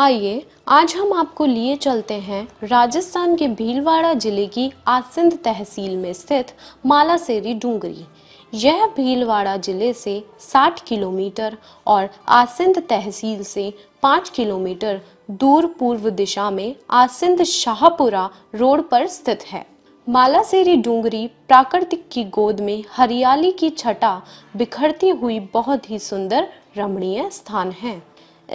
आइए आज हम आपको लिए चलते हैं राजस्थान के भीलवाड़ा जिले की आसिंद तहसील में स्थित मालासेरी डूंगरी। यह भीलवाड़ा जिले से 60 किलोमीटर और आसिंद तहसील से 5 किलोमीटर दूर पूर्व दिशा में आसिंद शाहपुरा रोड पर स्थित है। मालासेरी डूंगरी प्राकृतिक की गोद में हरियाली की छटा बिखरती हुई बहुत ही सुंदर रमणीय स्थान है।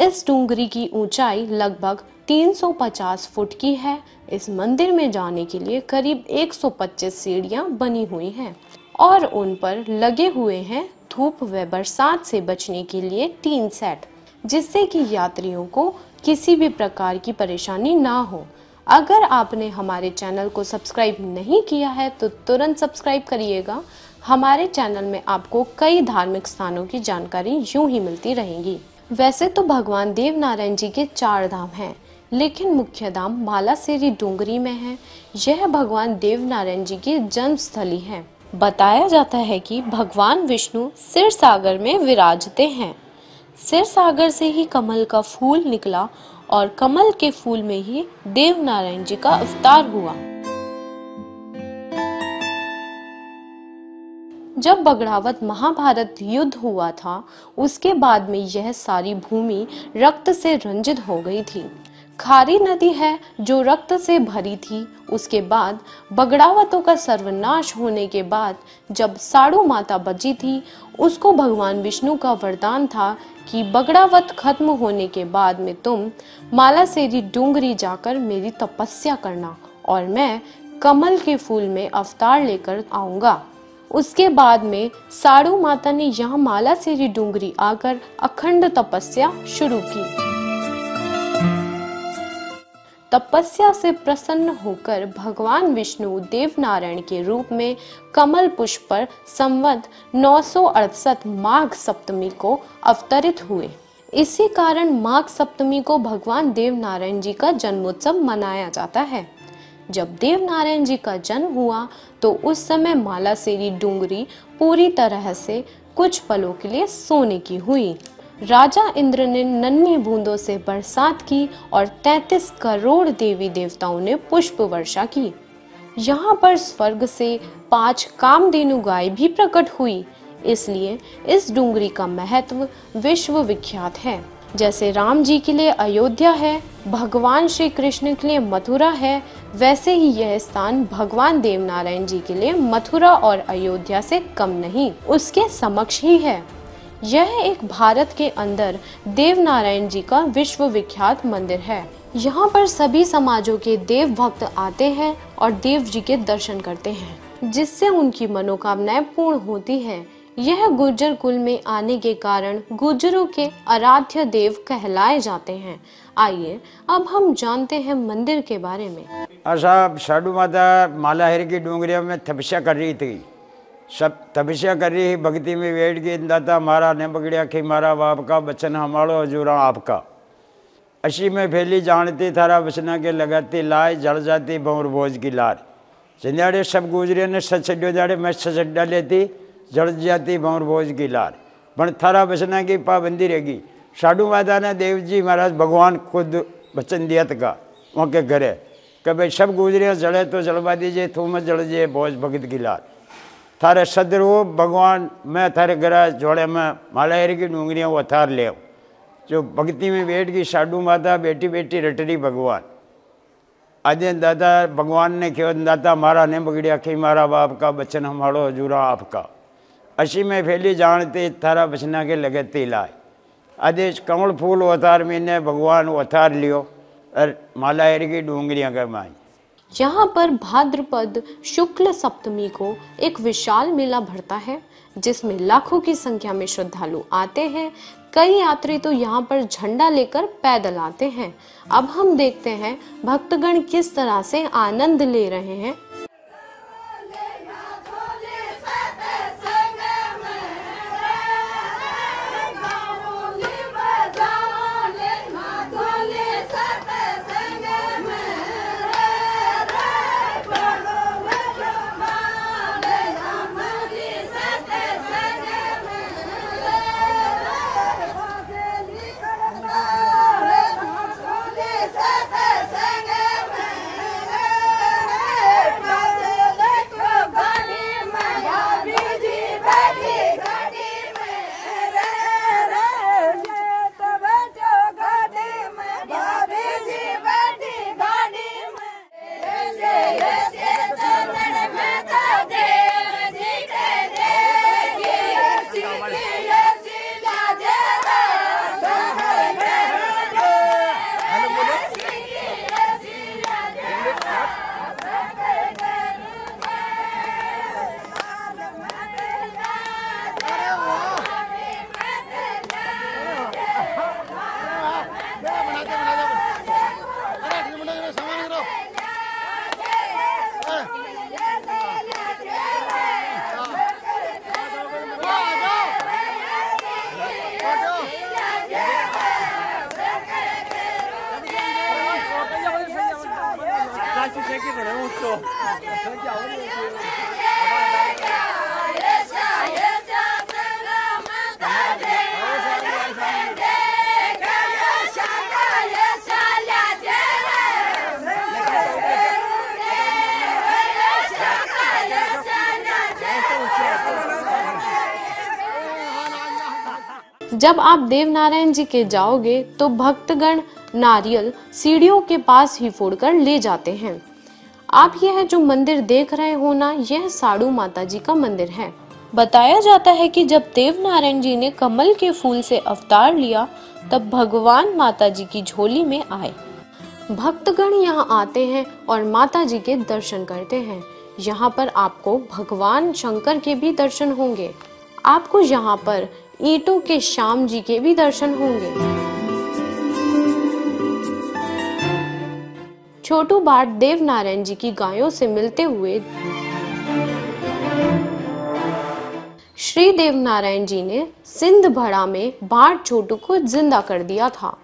इस डूंगरी की ऊंचाई लगभग 350 फुट की है। इस मंदिर में जाने के लिए करीब 125 सीढ़ियां बनी हुई हैं और उन पर लगे हुए हैं धूप व बरसात से बचने के लिए टीन सेट, जिससे कि यात्रियों को किसी भी प्रकार की परेशानी ना हो। अगर आपने हमारे चैनल को सब्सक्राइब नहीं किया है तो तुरंत सब्सक्राइब करिएगा। हमारे चैनल में आपको कई धार्मिक स्थानों की जानकारी यूं ही मिलती रहेगी। वैसे तो भगवान देवनारायण जी के 4 धाम हैं, लेकिन मुख्य धाम मालासेरी डूंगरी में है। यह भगवान देवनारायण जी की जन्मस्थली है। बताया जाता है कि भगवान विष्णु सिर सागर में विराजते हैं। सिर सागर से ही कमल का फूल निकला और कमल के फूल में ही देवनारायण जी का अवतार हुआ। जब बगड़ावत महाभारत युद्ध हुआ था, उसके बाद में यह सारी भूमि रक्त से रंजित हो गई थी। खारी नदी है जो रक्त से भरी थी। उसके बाद बगड़ावतों का सर्वनाश होने के बाद जब साडू माता बची थी, उसको भगवान विष्णु का वरदान था कि बगड़ावत खत्म होने के बाद में तुम मालासेरी डूंगरी जाकर मेरी तपस्या करना और मैं कमल के फूल में अवतार लेकर आऊँगा। उसके बाद में साडू माता ने यहाँ मालासेरी डूंगरी आकर अखंड तपस्या शुरू की। तपस्या से प्रसन्न होकर भगवान विष्णु देवनारायण के रूप में कमल पुष्प पर संवत 968 माघ सप्तमी को अवतरित हुए। इसी कारण माघ सप्तमी को भगवान देवनारायण जी का जन्मोत्सव मनाया जाता है। जब देवनारायण जी का जन्म हुआ तो उस समय मालासेरी डूंगरी पूरी तरह से कुछ पलों के लिए सोने की हुई। राजा इंद्र ने नन्ही बूंदों से बरसात की और 33 करोड़ देवी देवताओं ने पुष्प वर्षा की। यहाँ पर स्वर्ग से 5 कामधेनु गाय भी प्रकट हुई। इसलिए इस डूंगरी का महत्व विश्व विख्यात है। जैसे राम जी के लिए अयोध्या है, भगवान श्री कृष्ण के लिए मथुरा है, वैसे ही यह स्थान भगवान देवनारायण जी के लिए मथुरा और अयोध्या से कम नहीं, उसके समक्ष ही है। यह एक भारत के अंदर देवनारायण जी का विश्व विख्यात मंदिर है। यहाँ पर सभी समाजों के देव भक्त आते हैं और देव जी के दर्शन करते हैं, जिससे उनकी मनोकामनाएं पूर्ण होती है। यह गुर्जर कुल में आने के कारण गुर्जरों के आराध्य देव कहलाए जाते हैं। आइए अब हम जानते हैं मंदिर के बारे में। साहब साडू माता मालाहर की डूंगरिया में तपस्या कर रही थी। सब तपस्या कर रही भक्ति में बैठ गई। दाता मारा ने बगड़िया की मारा बाप का बचन हमारो हजूरा आपका। अशी में फैली जानती थारा बचना के लगाती लाए जड़ जाती भंवर भोज की लार। सिंधाड़े सब गुजरिया ने सचड्डो जाड़े मैं सचड्डा लेती जड़ जाती भंवर भोज की लार। पर थारा बचना की पाबंदी रहेगी। साडू माता ने देव जी महाराज भगवान खुद वचन दिया था वहाँ के घर है कि भाई सब गुजरिया जड़े तो जड़वा दीजिए तू मत जड़ जे भोज भगत की लार। थारे सदरो भगवान मैं थारे घर जोड़े में मालाहर की डूंगरियाँ वो थार ले जो भक्ति में बैठ गई। साडू माता बेटी बेटी रटरी भगवान आदि दादा भगवान ने क्यों दाता मारा ने बगड़िया कि मारा बाप का बचन हमारो हजूरा आपका। अशी में फैली जानते थारा बचना के लगते लाए आदेश कमल फूल अवतार मैंने भगवान अवतार लियो और मालाहर की डूंगरियाँ का माई। यहाँ पर भाद्रपद शुक्ल सप्तमी को एक विशाल मेला भरता है। जिसमें लाखों की संख्या में श्रद्धालु आते हैं। कई यात्री तो यहाँ पर झंडा लेकर पैदल आते हैं। अब हम देखते हैं भक्तगण किस तरह से आनंद ले रहे हैं। जब आप देवनारायण जी के जाओगे तो भक्तगण नारियल सीढ़ियों के पास ही फोड़कर ले जाते हैं। आप यह जो मंदिर देख रहे हो ना, यह साडू माता जी का मंदिर है। बताया जाता है कि जब देवनारायण जी ने कमल के फूल से अवतार लिया तब भगवान माता जी की झोली में आए। भक्तगण यहाँ आते हैं और माता जी के दर्शन करते हैं। यहाँ पर आपको भगवान शंकर के भी दर्शन होंगे। आपको यहाँ पर ईंटों के श्याम जी के भी दर्शन होंगे। छोटू बाट देवनारायण जी की गायों से मिलते हुए श्री देवनारायण जी ने सिंध भड़ा में बाट छोटू को जिंदा कर दिया था।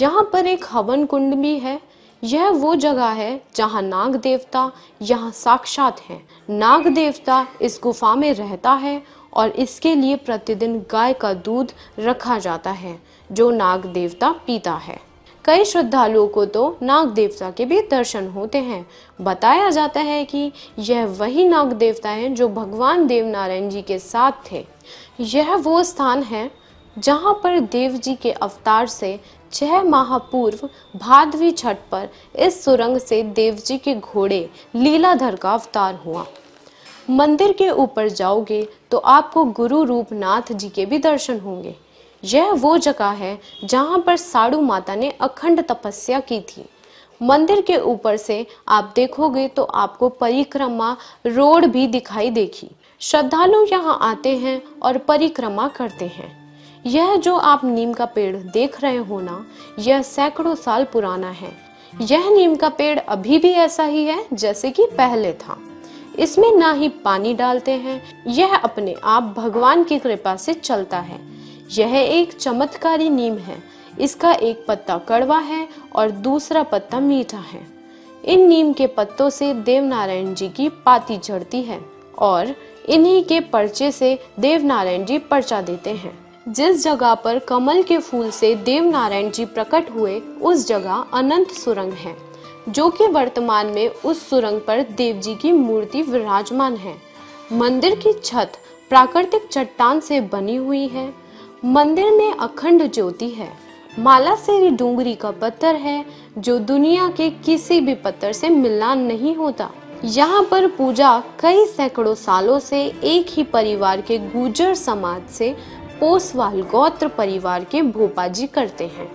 यहाँ पर एक हवन कुंड भी है। यह वो जगह है जहाँ नाग देवता यहाँ साक्षात है। नाग देवता इस गुफा में रहता है और इसके लिए प्रतिदिन गाय का दूध रखा जाता है जो नाग देवता पीता है। कई श्रद्धालुओं को तो नाग देवता के भी दर्शन होते हैं। बताया जाता है कि यह वही नाग देवता है जो भगवान देवनारायण जी के साथ थे। यह वो स्थान है जहाँ पर देव जी के अवतार से 6 माह पूर्व भादवी छठ पर इस सुरंग से देव जी के घोड़े लीलाधर का अवतार हुआ। मंदिर के ऊपर जाओगे तो आपको गुरु रूपनाथ जी के भी दर्शन होंगे। यह वो जगह है जहाँ पर साडू माता ने अखंड तपस्या की थी। मंदिर के ऊपर से आप देखोगे तो आपको परिक्रमा रोड भी दिखाई देगी। श्रद्धालु यहाँ आते हैं और परिक्रमा करते हैं। यह जो आप नीम का पेड़ देख रहे हो ना, यह सैकड़ों साल पुराना है। यह नीम का पेड़ अभी भी ऐसा ही है जैसे कि पहले था। इसमें ना ही पानी डालते हैं, यह अपने आप भगवान की कृपा से चलता है। यह एक चमत्कारी नीम है। इसका एक पत्ता कड़वा है और दूसरा पत्ता मीठा है। इन नीम के पत्तों से देवनारायण जी की पाती चढ़ती है और इन्हीं के पर्चे से देवनारायण जी पर्चा देते हैं। जिस जगह पर कमल के फूल से देवनारायण जी प्रकट हुए उस जगह अनंत सुरंग है, जो कि वर्तमान में उस सुरंग पर देव जी की मूर्ति विराजमान है। मंदिर की छत प्राकृतिक चट्टान से बनी हुई है। मंदिर में अखंड ज्योति है। मालासेरी डूंगरी का पत्थर है जो दुनिया के किसी भी पत्थर से मिलान नहीं होता। यहाँ पर पूजा कई सैकड़ों सालों से एक ही परिवार के गुर्जर समाज से पोसवाल गोत्र परिवार के भोपा जी करते हैं।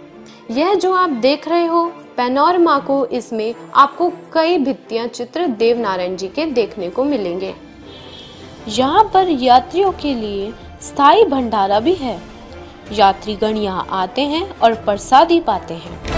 यह जो आप देख रहे हो पैनोरमा को, इसमें आपको कई भित्तियां चित्र देवनारायण जी के देखने को मिलेंगे। यहाँ पर यात्रियों के लिए स्थायी भंडारा भी है। यात्रीगण यहाँ आते हैं और प्रसादी पाते हैं।